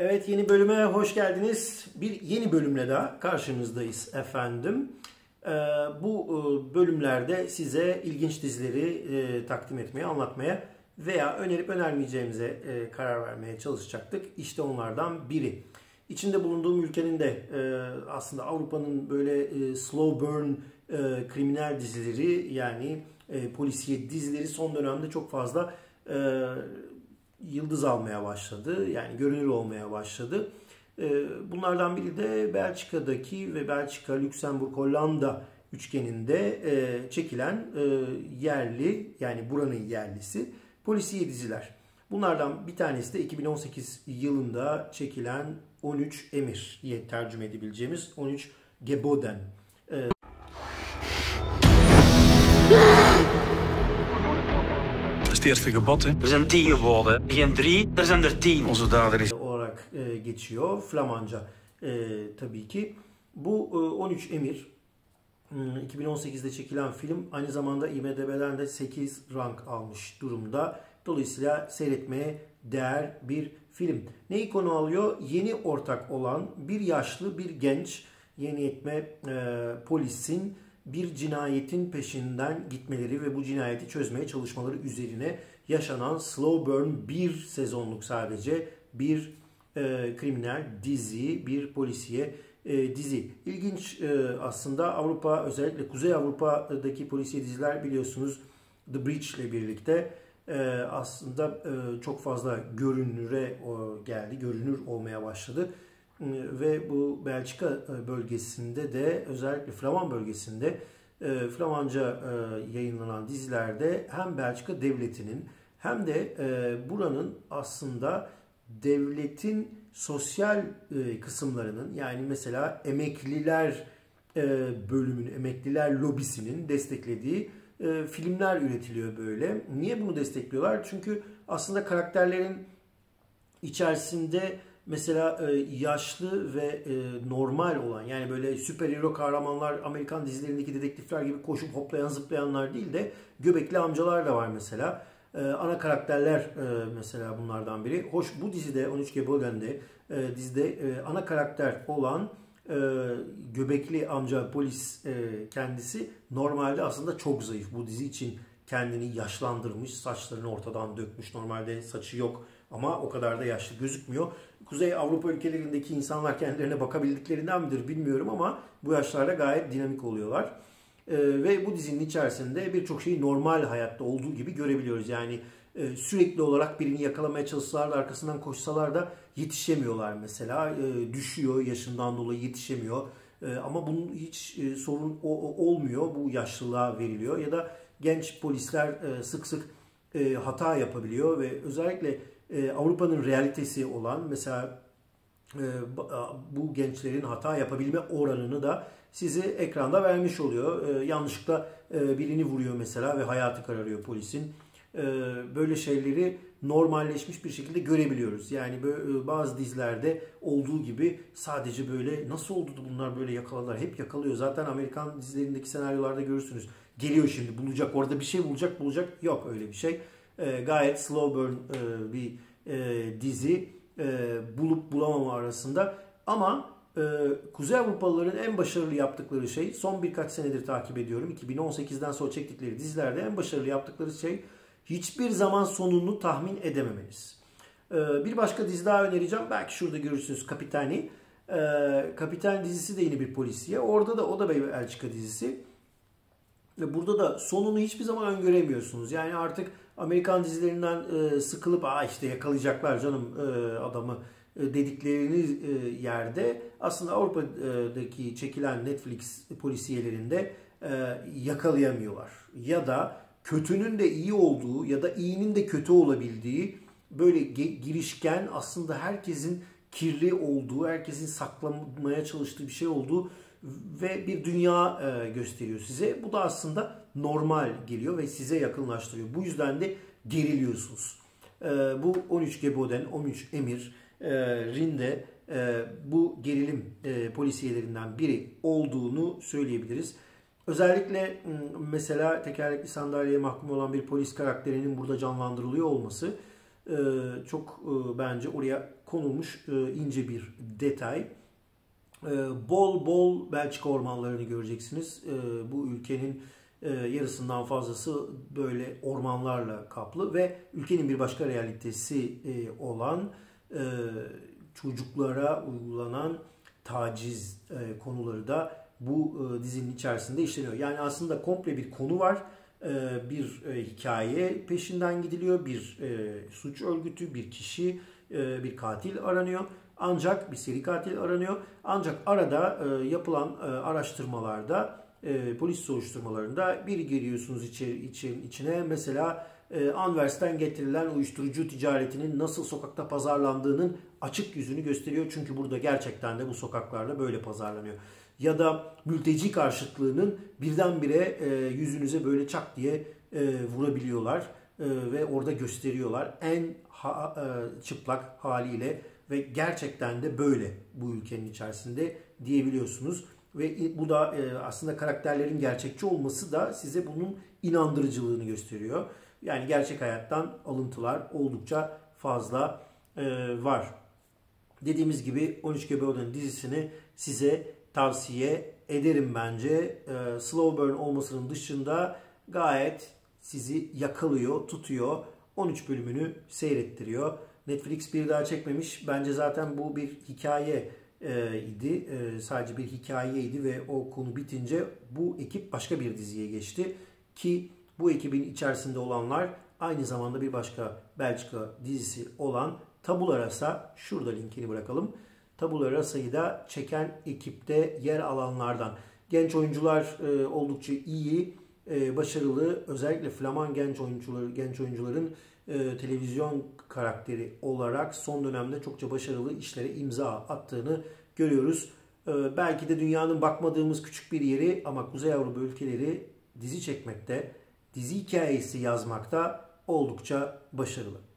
Evet, yeni bölüme hoş geldiniz. Bir yeni bölümle daha karşınızdayız efendim. Bu bölümlerde size ilginç dizileri takdim etmeye, anlatmaya veya önerip önermeyeceğimize karar vermeye çalışacaktık. İşte onlardan biri. İçinde bulunduğum ülkenin de aslında Avrupa'nın böyle slow burn kriminal dizileri, yani polisiye dizileri son dönemde çok fazla yıldız almaya başladı. Yani görünür olmaya başladı. Bunlardan biri de Belçika'daki ve Belçika, Lüksemburg, Hollanda üçgeninde çekilen yerli, yani buranın yerlisi polisiye diziler. Bunlardan bir tanesi de 2018 yılında çekilen 13 Emir diye tercüme edebileceğimiz 13 Geboden. Er zijn 10 geboden. Geen 3, er zijn 10. Onze dader is olarak geçiyor. Flamanca tabii ki. Bu 13 Emir 2018'de çekilen film aynı zamanda IMDb'den de 8 rank almış durumda. Dolayısıyla seyretmeye değer bir film. Neyi konu alıyor? Yeni ortak olan bir yaşlı, bir genç yeniyetme polisin bir cinayetin peşinden gitmeleri ve bu cinayeti çözmeye çalışmaları üzerine yaşanan slow burn, bir sezonluk sadece bir kriminal dizi, bir polisiye dizi. İlginç aslında. Avrupa, özellikle Kuzey Avrupa'daki polisiye diziler biliyorsunuz The Bridge ile birlikte aslında çok fazla görünüre geldi, görünür olmaya başladı. Ve bu Belçika bölgesinde de, özellikle Flaman bölgesinde Flamanca yayınlanan dizilerde hem Belçika devletinin hem de buranın aslında devletin sosyal kısımlarının, yani mesela emekliler bölümünün, emekliler lobisinin desteklediği filmler üretiliyor böyle. Niye bunu destekliyorlar? Çünkü aslında karakterlerin içerisinde mesela yaşlı ve normal olan, yani böyle süper hero kahramanlar, Amerikan dizilerindeki dedektifler gibi koşup hoplayan zıplayanlar değil de göbekli amcalar da var mesela. Ana karakterler mesela bunlardan biri. Hoş, bu dizide 13 Geboden'de dizide ana karakter olan göbekli amca polis kendisi normalde aslında çok zayıf. Bu dizi için kendini yaşlandırmış, saçlarını ortadan dökmüş. Normalde saçı yok ama o kadar da yaşlı gözükmüyor. Kuzey Avrupa ülkelerindeki insanlar kendilerine bakabildiklerinden midir bilmiyorum ama bu yaşlarda gayet dinamik oluyorlar. Ve bu dizinin içerisinde birçok şeyi normal hayatta olduğu gibi görebiliyoruz. Yani sürekli olarak birini yakalamaya çalışsalar da, arkasından koşsalar da yetişemiyorlar mesela. Düşüyor, yaşından dolayı yetişemiyor. Ama bunun hiç sorun olmuyor. Bu yaşlılığa veriliyor. Ya da genç polisler sık sık hata yapabiliyor ve özellikle Avrupa'nın realitesi olan mesela bu gençlerin hata yapabilme oranını da sizi ekranda vermiş oluyor. Yanlışlıkla birini vuruyor mesela ve hayatı kararıyor polisin. Böyle şeyleri normalleşmiş bir şekilde görebiliyoruz. Yani bazı dizilerde olduğu gibi sadece böyle nasıl oldu da bunlar böyle yakaladılar, hep yakalıyor. Zaten Amerikan dizilerindeki senaryolarda görürsünüz. Geliyor şimdi, bulacak, orada bir şey bulacak. Yok öyle bir şey. Gayet slow burn bir dizi, bulup bulamama arasında. Ama Kuzey Avrupalıların en başarılı yaptıkları şey, son birkaç senedir takip ediyorum, 2018'den sonra çektikleri dizilerde en başarılı yaptıkları şey hiçbir zaman sonunu tahmin edememeniz. Bir başka dizi daha önereceğim. Belki şurada görürsünüz, Kapitani. Kapitani dizisi de yine bir polisiye. Orada da, o da bir Belçika dizisi. Ve burada da sonunu hiçbir zaman öngöremiyorsunuz. Yani artık Amerikan dizilerinden sıkılıp işte yakalayacaklar canım adamı dediklerini yerde, aslında Avrupa'daki çekilen Netflix polisiyelerinde yakalayamıyorlar. Ya da kötünün de iyi olduğu ya da iyinin de kötü olabildiği, böyle girişken, aslında herkesin kirli olduğu, herkesin saklamaya çalıştığı bir şey olduğu ve bir dünya gösteriyor size. Bu da aslında normal geliyor ve size yakınlaştırıyor. Bu yüzden de geriliyorsunuz. Bu 13 Geboden, 13 Emir'in de bu gerilim polisiyelerinden biri olduğunu söyleyebiliriz. Özellikle mesela tekerlekli sandalyeye mahkum olan bir polis karakterinin burada canlandırılıyor olması çok bence oraya konulmuş ince bir detay. Bol bol Belçika ormanlarını göreceksiniz. Bu ülkenin yarısından fazlası böyle ormanlarla kaplı ve ülkenin bir başka realitesi olan çocuklara uygulanan taciz konuları da bu dizinin içerisinde işleniyor. Yani aslında komple bir konu var. Bir hikaye peşinden gidiliyor. Bir suç örgütü, bir kişi, bir katil aranıyor. Ancak bir seri katil aranıyor. Ancak arada yapılan araştırmalarda, polis soruşturmalarında bir giriyorsunuz içine. Mesela Anvers'ten getirilen uyuşturucu ticaretinin nasıl sokakta pazarlandığının açık yüzünü gösteriyor. Çünkü burada gerçekten de bu sokaklarda böyle pazarlanıyor. Ya da mülteci karşıtlığının birdenbire yüzünüze böyle çak diye vurabiliyorlar ve orada gösteriyorlar en çıplak haliyle ve gerçekten de böyle bu ülkenin içerisinde diyebiliyorsunuz. Ve bu da aslında karakterlerin gerçekçi olması da size bunun inandırıcılığını gösteriyor. Yani gerçek hayattan alıntılar oldukça fazla var. Dediğimiz gibi 13 Geboden dizisini size tavsiye ederim bence. Slow burn olmasının dışında gayet sizi yakalıyor, tutuyor. 13 bölümünü seyrettiriyor. Netflix bir daha çekmemiş. Bence zaten bu bir hikaye idi. Sadece bir hikayeydi ve o konu bitince bu ekip başka bir diziye geçti. Ki bu ekibin içerisinde olanlar aynı zamanda bir başka Belçika dizisi olan Tabula Rasa. Şurada linkini bırakalım. Tabula Rasa'yı da çeken ekipte yer alanlardan. Genç oyuncular oldukça iyi, başarılı. Özellikle Flaman genç oyuncuların televizyon karakteri olarak son dönemde çokça başarılı işlere imza attığını görüyoruz. Belki de dünyanın bakmadığımız küçük bir yeri ama Kuzey Avrupa ülkeleri dizi çekmekte, dizi hikayesi yazmakta oldukça başarılı.